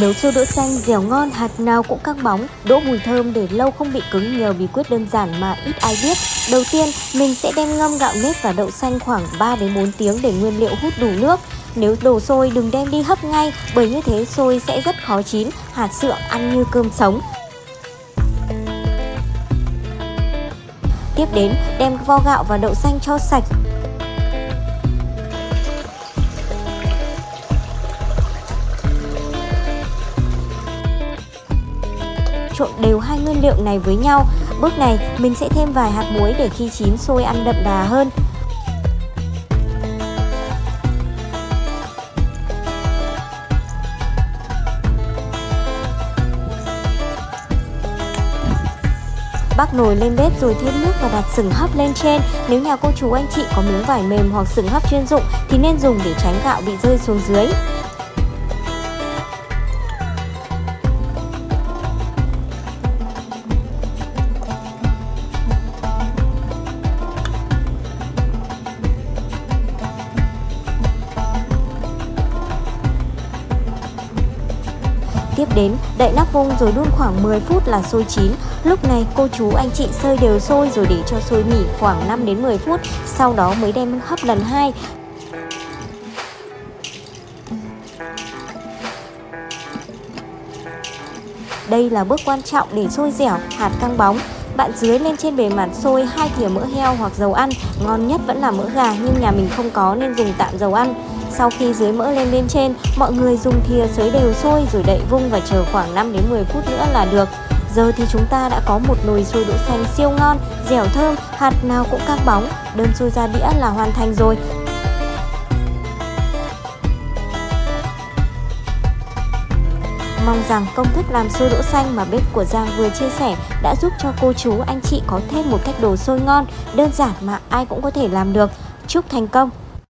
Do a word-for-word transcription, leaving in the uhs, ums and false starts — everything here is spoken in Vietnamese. Nấu chua đỗ xanh dẻo ngon, hạt nào cũng căng bóng, đỗ mùi thơm để lâu không bị cứng nhờ bí quyết đơn giản mà ít ai biết. Đầu tiên, mình sẽ đem ngâm gạo nếp và đậu xanh khoảng ba đến bốn tiếng để nguyên liệu hút đủ nước. Nếu đổ sôi đừng đem đi hấp ngay, bởi như thế sôi sẽ rất khó chín, hạt sượng ăn như cơm sống. Tiếp đến, đem vo gạo và đậu xanh cho sạch. Trộn đều hai nguyên liệu này với nhau. Bước này mình sẽ thêm vài hạt muối để khi chín sôi ăn đậm đà hơn. Bắc nồi lên bếp rồi thêm nước và đặt sừng hấp lên trên. Nếu nhà cô chú anh chị có miếng vải mềm hoặc sừng hấp chuyên dụng thì nên dùng để tránh gạo bị rơi xuống dưới. Tiếp đến, đậy nắp vung rồi đun khoảng mười phút là sôi chín. Lúc này cô chú anh chị sơi đều sôi rồi để cho sôi nghỉ khoảng năm đến mười phút, sau đó mới đem hấp lần hai. Đây là bước quan trọng để sôi dẻo, hạt căng bóng. Bạn dưới lên trên bề mặt sôi hai thìa mỡ heo hoặc dầu ăn, ngon nhất vẫn là mỡ gà nhưng nhà mình không có nên dùng tạm dầu ăn. Sau khi dưới mỡ lên bên trên, mọi người dùng thìa xới đều sôi rồi đậy vung và chờ khoảng năm đến mười phút nữa là được. Giờ thì chúng ta đã có một nồi xôi đỗ xanh siêu ngon, dẻo thơm, hạt nào cũng căng bóng, đơm xôi ra đĩa là hoàn thành rồi. Mong rằng công thức làm xôi đỗ xanh mà Bếp của Giang vừa chia sẻ đã giúp cho cô chú anh chị có thêm một cách đồ xôi ngon, đơn giản mà ai cũng có thể làm được. Chúc thành công!